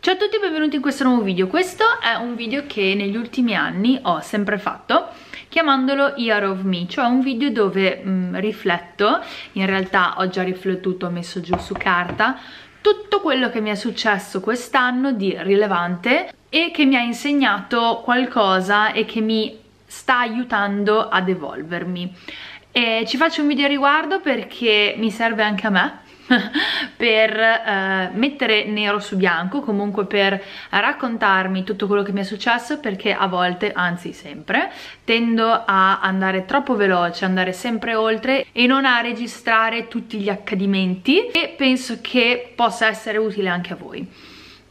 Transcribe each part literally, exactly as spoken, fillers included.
Ciao a tutti e benvenuti in questo nuovo video. Questo è un video che negli ultimi anni ho sempre fatto chiamandolo Year of Me, cioè un video dove mh, rifletto, in realtà ho già riflettuto, ho messo giù su carta tutto quello che mi è successo quest'anno di rilevante e che mi ha insegnato qualcosa e che mi sta aiutando ad evolvermi. E ci faccio un video a riguardo perché mi serve anche a me per eh, mettere nero su bianco, comunque per raccontarmi tutto quello che mi è successo, perché a volte, anzi sempre, tendo a andare troppo veloce, andare sempre oltre e non a registrare tutti gli accadimenti, e penso che possa essere utile anche a voi.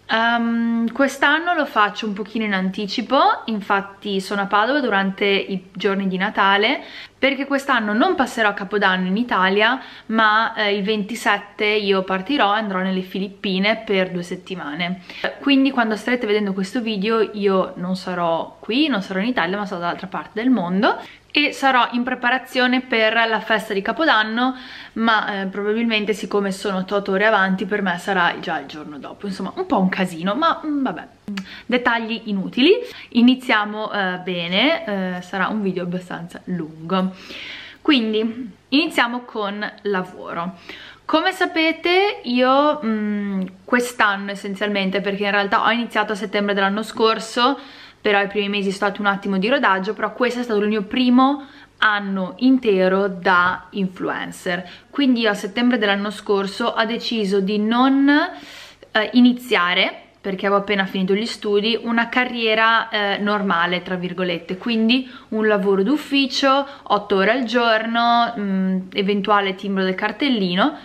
Um, quest'anno lo faccio un pochino in anticipo, infatti sono a Padova durante i giorni di Natale, perché quest'anno non passerò a Capodanno in Italia, ma eh, il ventisette io partirò e andrò nelle Filippine per due settimane. Quindi quando starete vedendo questo video io non sarò qui, non sarò in Italia, ma sarò dall'altra parte del mondo e sarò in preparazione per la festa di Capodanno, ma eh, probabilmente, siccome sono otto ore avanti, per me sarà già il giorno dopo, insomma un po' un casino, ma mh, vabbè, dettagli inutili. Iniziamo eh, bene, eh, sarà un video abbastanza lungo. Quindi iniziamo con lavoro. Come sapete io quest'anno essenzialmente, perché in realtà ho iniziato a settembre dell'anno scorso, però i primi mesi è stato un attimo di rodaggio, però questo è stato il mio primo anno intero da influencer. Quindi io a settembre dell'anno scorso ho deciso di non eh, iniziare, perché avevo appena finito gli studi, una carriera eh, normale, tra virgolette, quindi un lavoro d'ufficio, otto ore al giorno, mh, eventuale timbro del cartellino,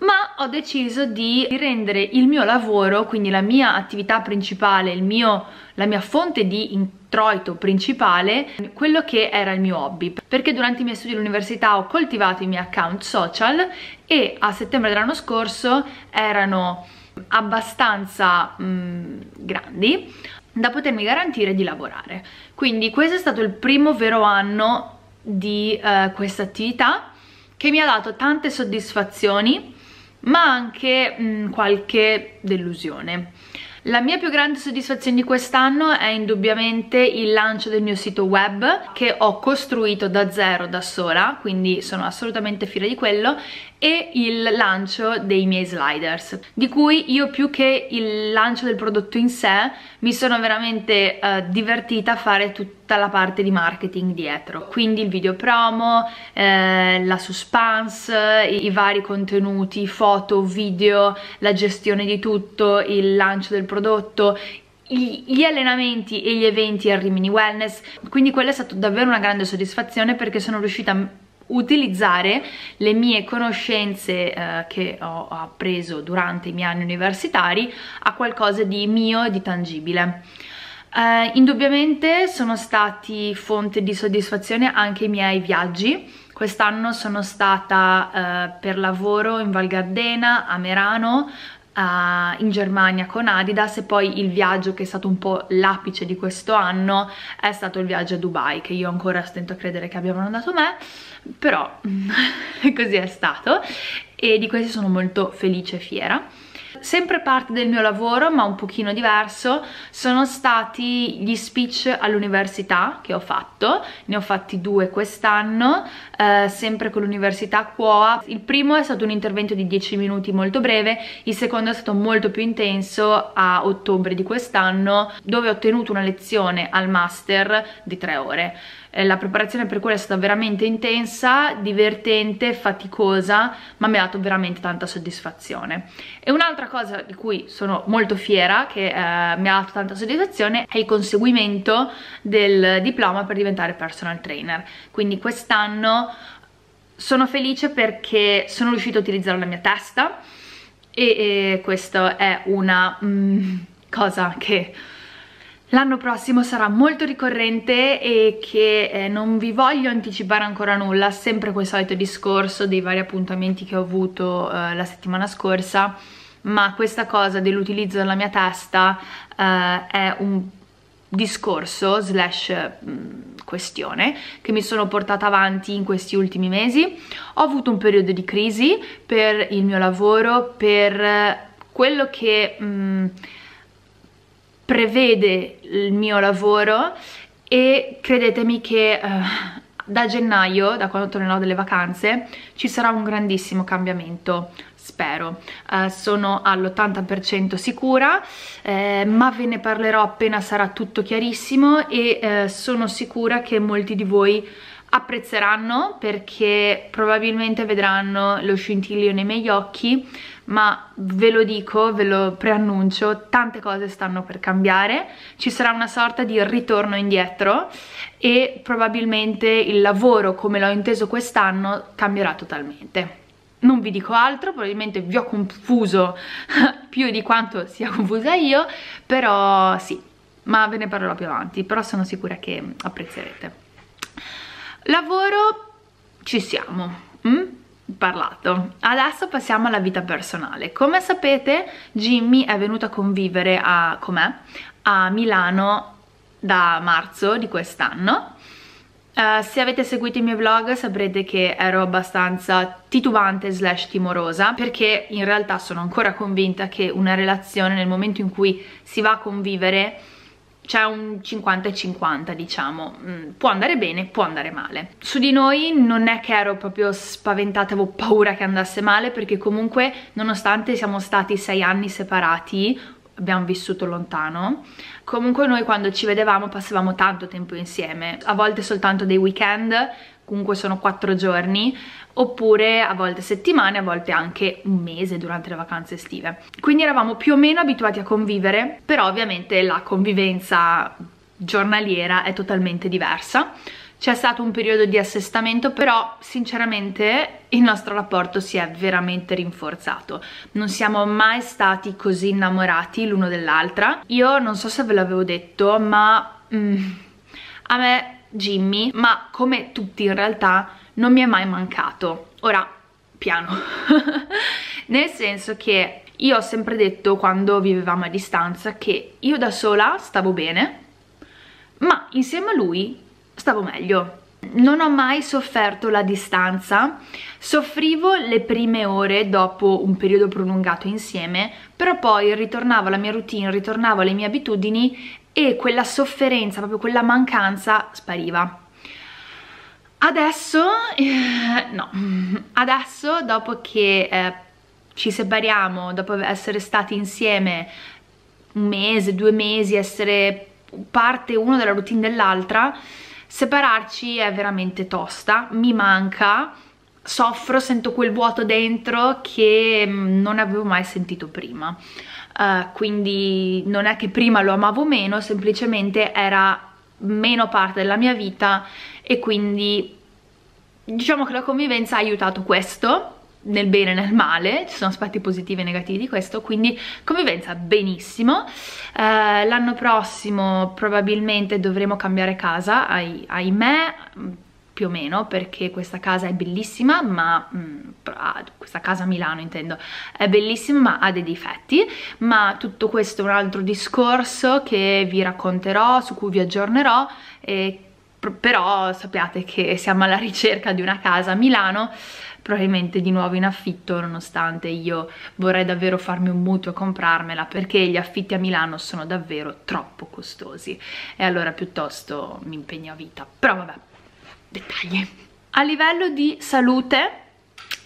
ma ho deciso di rendere il mio lavoro, quindi la mia attività principale, il mio, la mia fonte di introito principale, quello che era il mio hobby, perché durante i miei studi all'università ho coltivato i miei account social e a settembre dell'anno scorso erano abbastanza mh, grandi da potermi garantire di lavorare. Quindi questo è stato il primo vero anno di eh, questa attività, che mi ha dato tante soddisfazioni ma anche mh, qualche delusione. La mia più grande soddisfazione di quest'anno è indubbiamente il lancio del mio sito web, che ho costruito da zero, da sola, quindi sono assolutamente fiera di quello, e il lancio dei miei sliders, di cui io, più che il lancio del prodotto in sé, mi sono veramente eh, divertita a fare tutta la parte di marketing dietro, quindi il video promo, eh, la suspense, i, i vari contenuti, foto, video, la gestione di tutto, il lancio del prodotto prodotto, gli allenamenti e gli eventi al Rimini Wellness. Quindi quella è stata davvero una grande soddisfazione, perché sono riuscita a utilizzare le mie conoscenze eh, che ho appreso durante i miei anni universitari a qualcosa di mio e di tangibile. Eh, indubbiamente sono stati fonte di soddisfazione anche i miei viaggi. Quest'anno sono stata eh, per lavoro in Val Gardena, a Merano, in Germania con Adidas, e poi il viaggio che è stato un po' l'apice di questo anno è stato il viaggio a Dubai, che io ancora stento a credere che abbiano mandato me, però così è stato, e di questo sono molto felice e fiera. Sempre parte del mio lavoro ma un pochino diverso sono stati gli speech all'università che ho fatto. Ne ho fatti due quest'anno, eh, sempre con l'università CUOA. Il primo è stato un intervento di dieci minuti molto breve, il secondo è stato molto più intenso a ottobre di quest'anno, dove ho tenuto una lezione al master di tre ore. Eh, la preparazione per quella è stata veramente intensa, divertente, faticosa, ma mi ha dato veramente tanta soddisfazione. E un'altra cosa di cui sono molto fiera, che eh, mi ha dato tanta soddisfazione, è il conseguimento del diploma per diventare personal trainer. Quindi quest'anno sono felice perché sono riuscita a utilizzare la mia testa, e, e questa è una mm, cosa che l'anno prossimo sarà molto ricorrente e che eh, non vi voglio anticipare ancora nulla, sempre quel solito discorso dei vari appuntamenti che ho avuto eh, la settimana scorsa, ma questa cosa dell'utilizzo della mia testa eh, è un discorso slash questione che mi sono portata avanti in questi ultimi mesi. Ho avuto un periodo di crisi per il mio lavoro, per quello che mh, prevede il mio lavoro, e credetemi che uh, da gennaio, da quando tornerò dalle vacanze, ci sarà un grandissimo cambiamento, spero. Uh, sono all'ottanta per cento sicura, eh, ma ve ne parlerò appena sarà tutto chiarissimo, e eh, sono sicura che molti di voi apprezzeranno, perché probabilmente vedranno lo scintillio nei miei occhi, ma ve lo dico, ve lo preannuncio, tante cose stanno per cambiare, ci sarà una sorta di ritorno indietro e probabilmente il lavoro, come l'ho inteso quest'anno, cambierà totalmente. Non vi dico altro, probabilmente vi ho confuso più di quanto sia confusa io, però sì, ma ve ne parlerò più avanti, però sono sicura che apprezzerete. Lavoro, ci siamo, mm? parlato. Adesso passiamo alla vita personale. Come sapete, Jimmy è venuto a convivere a, com'è? a Milano da marzo di quest'anno. Uh, se avete seguito i miei vlog saprete che ero abbastanza titubante slash timorosa, perché in realtà sono ancora convinta che una relazione, nel momento in cui si va a convivere, c'è un cinquanta e cinquanta, diciamo, può andare bene, può andare male. Su di noi non è che ero proprio spaventata, avevo paura che andasse male, perché comunque, nonostante siamo stati sei anni separati, abbiamo vissuto lontano, comunque noi quando ci vedevamo passavamo tanto tempo insieme, a volte soltanto dei weekend, comunque sono quattro giorni, oppure a volte settimane, a volte anche un mese durante le vacanze estive. Quindi eravamo più o meno abituati a convivere, però ovviamente la convivenza giornaliera è totalmente diversa. C'è stato un periodo di assestamento, però sinceramente il nostro rapporto si è veramente rinforzato. Non siamo mai stati così innamorati l'uno dell'altra. Io non so se ve l'avevo detto, ma mm, a me Jimmy, ma come tutti in realtà, non mi è mai mancato. Ora, piano. Nel senso che io ho sempre detto, quando vivevamo a distanza, che io da sola stavo bene, ma insieme a lui stavo meglio. Non ho mai sofferto la distanza, soffrivo le prime ore dopo un periodo prolungato insieme, però poi ritornavo alla mia routine, ritornavo alle mie abitudini, e quella sofferenza, proprio quella mancanza, spariva. Adesso, eh, no, adesso dopo che eh, ci separiamo, dopo essere stati insieme un mese, due mesi, essere parte uno della routine dell'altra, separarci è veramente tosta, mi manca, soffro, sento quel vuoto dentro che non avevo mai sentito prima. Uh, quindi non è che prima lo amavo meno, semplicemente era meno parte della mia vita, e quindi diciamo che la convivenza ha aiutato questo, nel bene e nel male, ci sono aspetti positivi e negativi di questo, quindi convivenza benissimo. Uh, l'anno prossimo probabilmente dovremo cambiare casa, ah, ahimè, più o meno, perché questa casa è bellissima, ma mh, questa casa a Milano intendo, è bellissima ma ha dei difetti, ma tutto questo è un altro discorso che vi racconterò, su cui vi aggiornerò, e, però sappiate che siamo alla ricerca di una casa a Milano, probabilmente di nuovo in affitto, nonostante io vorrei davvero farmi un mutuo e comprarmela, perché gli affitti a Milano sono davvero troppo costosi, e allora piuttosto mi impegno a vita, però vabbè, dettagli. A livello di salute,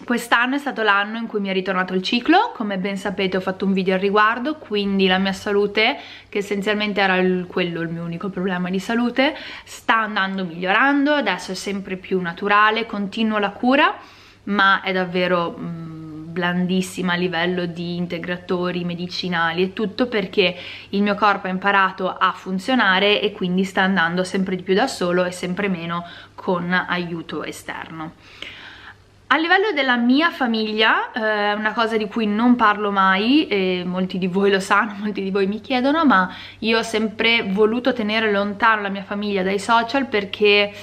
quest'anno è stato l'anno in cui mi è ritornato il ciclo, come ben sapete ho fatto un video al riguardo, quindi la mia salute, che essenzialmente era il, quello il mio unico problema di salute, sta andando migliorando, adesso è sempre più naturale, continuo la cura, ma è davvero mh, blandissima a livello di integratori, medicinali e tutto, perché il mio corpo ha imparato a funzionare e quindi sta andando sempre di più da solo e sempre meno con aiuto esterno. A livello della mia famiglia, eh, una cosa di cui non parlo mai, e molti di voi lo sanno, molti di voi mi chiedono, ma io ho sempre voluto tenere lontano la mia famiglia dai social, perché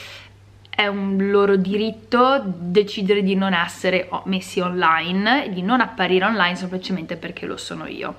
è un loro diritto decidere di non essere messi online, di non apparire online semplicemente perché lo sono io.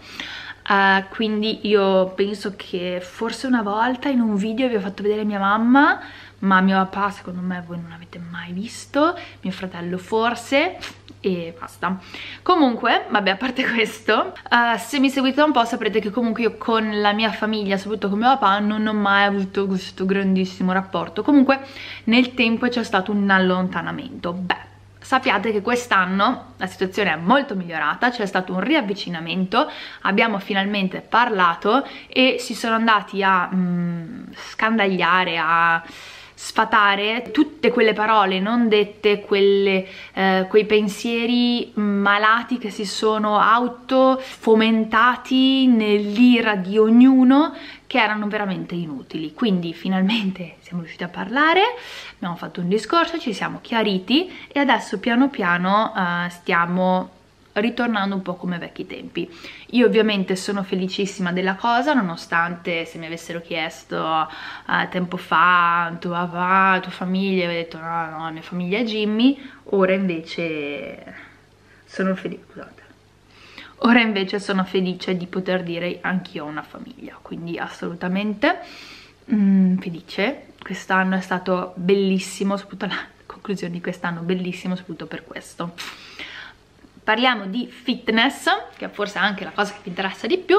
Uh, quindi io penso che forse una volta in un video vi ho fatto vedere mia mamma, ma mio papà secondo me voi non l'avete mai visto, mio fratello forse, e basta. Comunque, vabbè, a parte questo, uh, se mi seguite un po' saprete che comunque io con la mia famiglia, soprattutto con mio papà, non ho mai avuto questo grandissimo rapporto. Comunque nel tempo c'è stato un allontanamento. Beh, sappiate che quest'anno la situazione è molto migliorata, c'è stato un riavvicinamento, abbiamo finalmente parlato e si sono andati a mh, scandagliare, a sfatare tutte quelle parole non dette, quelle, eh, quei pensieri malati che si sono autofomentati nell'ira di ognuno, che erano veramente inutili. Quindi finalmente siamo riusciti a parlare, abbiamo fatto un discorso, ci siamo chiariti e adesso piano piano eh, stiamo ritornando un po' come vecchi tempi. Io ovviamente sono felicissima della cosa, nonostante se mi avessero chiesto uh, tempo fa tu papà, tua famiglia, avevo detto no, no, la mia famiglia è Jimmy. Ora invece sono felice, scusate, ora invece sono felice di poter dire anch'io ho una famiglia, quindi assolutamente mm, felice. Quest'anno è stato bellissimo, soprattutto la conclusione di quest'anno bellissimo, soprattutto per questo. Parliamo di fitness, che è forse anche la cosa che vi interessa di più.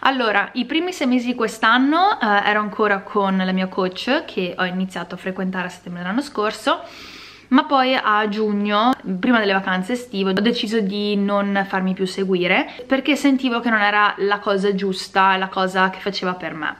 Allora, i primi sei mesi di quest'anno eh, ero ancora con la mia coach, che ho iniziato a frequentare a settembre dell'anno scorso, ma poi a giugno, prima delle vacanze estive, ho deciso di non farmi più seguire, perché sentivo che non era la cosa giusta, la cosa che faceva per me.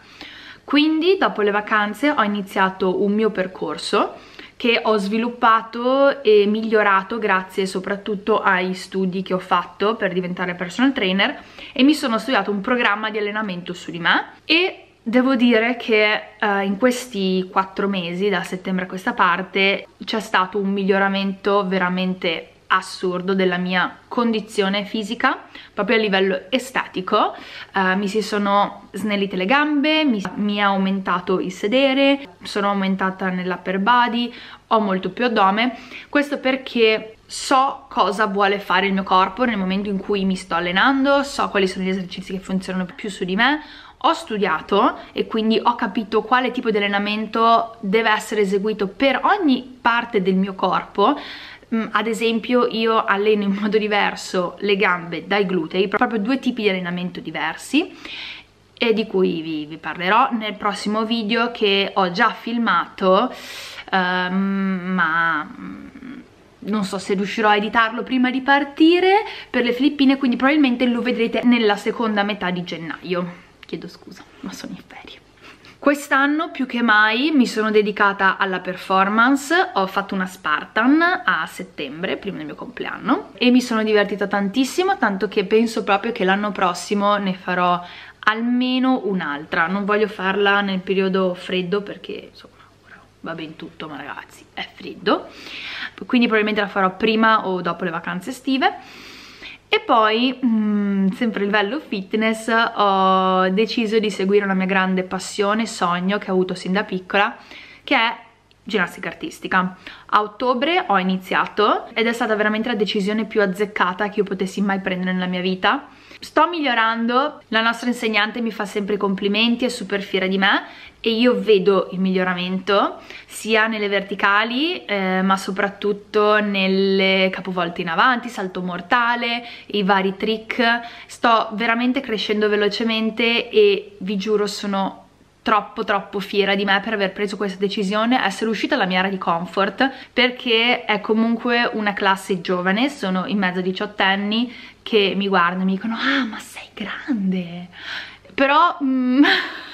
Quindi, dopo le vacanze, ho iniziato un mio percorso, che ho sviluppato e migliorato grazie soprattutto ai studi che ho fatto per diventare personal trainer, e mi sono studiato un programma di allenamento su di me, e devo dire che eh, in questi quattro mesi, da settembre a questa parte, c'è stato un miglioramento veramente assurdo della mia condizione fisica, proprio a livello estetico. Uh, mi si sono snellite le gambe, mi, mi è aumentato il sedere, sono aumentata nell'upper body, ho molto più addome. Questo perché so cosa vuole fare il mio corpo nel momento in cui mi sto allenando, so quali sono gli esercizi che funzionano più su di me, ho studiato e quindi ho capito quale tipo di allenamento deve essere eseguito per ogni parte del mio corpo. Ad esempio, io alleno in modo diverso le gambe dai glutei, proprio due tipi di allenamento diversi, e di cui vi, vi parlerò nel prossimo video che ho già filmato, uh, ma non so se riuscirò a editarlo prima di partire per le Filippine, quindi probabilmente lo vedrete nella seconda metà di gennaio. Chiedo scusa, ma sono in ferie. Quest'anno più che mai mi sono dedicata alla performance, ho fatto una Spartan a settembre, prima del mio compleanno, e mi sono divertita tantissimo, tanto che penso proprio che l'anno prossimo ne farò almeno un'altra. Non voglio farla nel periodo freddo perché insomma va ben tutto, ma ragazzi è freddo, quindi probabilmente la farò prima o dopo le vacanze estive. E poi, mh, sempre a livello fitness, ho deciso di seguire una mia grande passione, sogno che ho avuto sin da piccola, che è ginnastica artistica. A ottobre ho iniziato ed è stata veramente la decisione più azzeccata che io potessi mai prendere nella mia vita. Sto migliorando, la nostra insegnante mi fa sempre i complimenti, è super fiera di me e io vedo il miglioramento sia nelle verticali eh, ma soprattutto nelle capovolte in avanti, salto mortale, i vari trick. Sto veramente crescendo velocemente e vi giuro sono troppo troppo fiera di me per aver preso questa decisione, essere uscita dalla mia area di comfort, perché è comunque una classe giovane, sono in mezzo a diciottenni che mi guardano e mi dicono ah ma sei grande, però mm,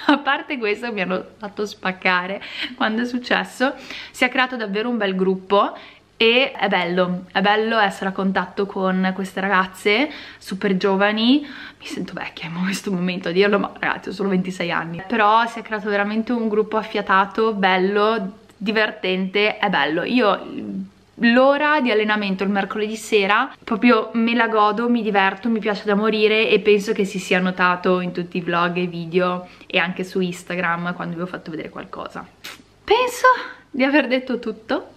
a parte questo mi hanno fatto spaccare quando è successo. Si è creato davvero un bel gruppo e è bello, è bello essere a contatto con queste ragazze super giovani. Mi sento vecchia in questo momento a dirlo, ma ragazzi ho solo ventisei anni, però si è creato veramente un gruppo affiatato, bello, divertente, è bello. Io l'ora di allenamento il mercoledì sera proprio me la godo, mi diverto, mi piace da morire e penso che si sia notato in tutti i vlog e video e anche su Instagram quando vi ho fatto vedere qualcosa. Penso di aver detto tutto.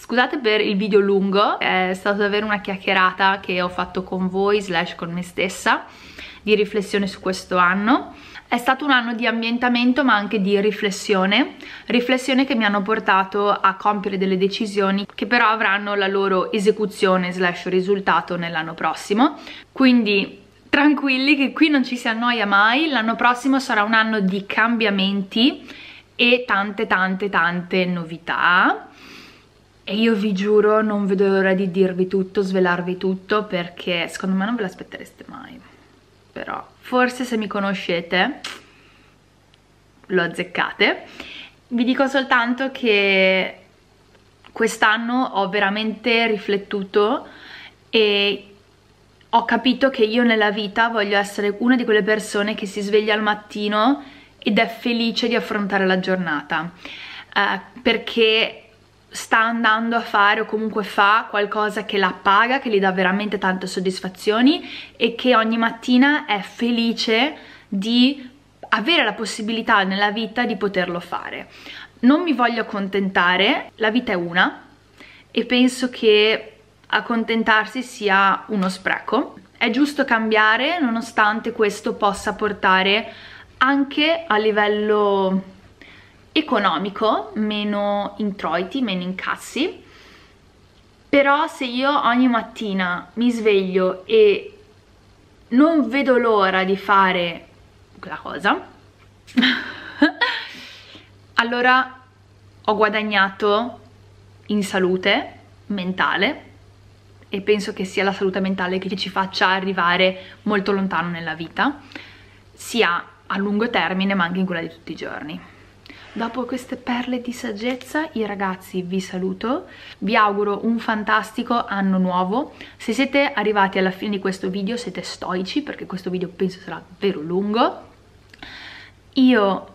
Scusate per il video lungo, è stata davvero una chiacchierata che ho fatto con voi slash con me stessa di riflessione su questo anno. È stato un anno di ambientamento ma anche di riflessione, riflessione che mi hanno portato a compiere delle decisioni che però avranno la loro esecuzione slash risultato nell'anno prossimo. Quindi tranquilli che qui non ci si annoia mai, l'anno prossimo sarà un anno di cambiamenti e tante tante tante novità. E io vi giuro non vedo l'ora di dirvi tutto, svelarvi tutto, perché secondo me non ve l'aspettereste mai. Però forse se mi conoscete lo azzeccate. Vi dico soltanto che quest'anno ho veramente riflettuto e ho capito che io nella vita voglio essere una di quelle persone che si sveglia al mattino ed è felice di affrontare la giornata, eh, perché sta andando a fare o comunque fa qualcosa che la paga, che gli dà veramente tante soddisfazioni e che ogni mattina è felice di avere la possibilità nella vita di poterlo fare. Non mi voglio accontentare, la vita è una e penso che accontentarsi sia uno spreco. È giusto cambiare, nonostante questo possa portare anche a livello economico meno introiti, meno incassi, però se io ogni mattina mi sveglio e non vedo l'ora di fare quella cosa allora ho guadagnato in salute mentale e penso che sia la salute mentale che ci faccia arrivare molto lontano nella vita, sia a lungo termine ma anche in quella di tutti i giorni. Dopo queste perle di saggezza, io ragazzi vi saluto, vi auguro un fantastico anno nuovo. Se siete arrivati alla fine di questo video siete stoici, perché questo video penso sarà davvero lungo. Io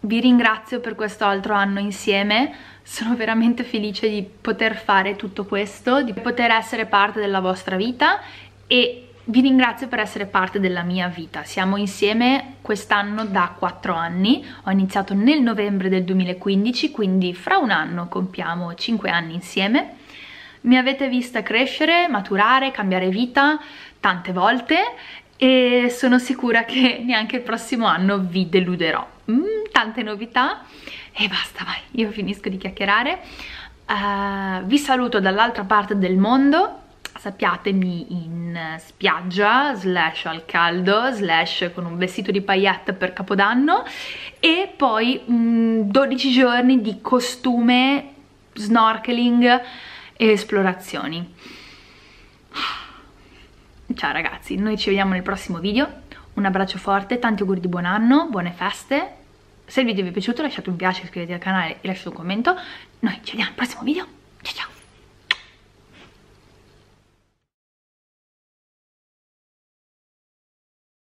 vi ringrazio per questo altro anno insieme, sono veramente felice di poter fare tutto questo, di poter essere parte della vostra vita e vi ringrazio per essere parte della mia vita. Siamo insieme quest'anno da quattro anni, ho iniziato nel novembre del duemilaquindici, quindi fra un anno compiamo cinque anni insieme. Mi avete vista crescere, maturare, cambiare vita tante volte e sono sicura che neanche il prossimo anno vi deluderò. Mm, tante novità e basta, vai, io finisco di chiacchierare. Uh, vi saluto dall'altra parte del mondo. Sappiatemi in spiaggia, slash al caldo, slash con un vestito di paillette per Capodanno e poi mh, dodici giorni di costume, snorkeling e esplorazioni. Ciao ragazzi, noi ci vediamo nel prossimo video, un abbraccio forte, tanti auguri di buon anno, buone feste. Se il video vi è piaciuto lasciate un piace, iscrivetevi al canale e lasciate un commento. Noi ci vediamo al prossimo video.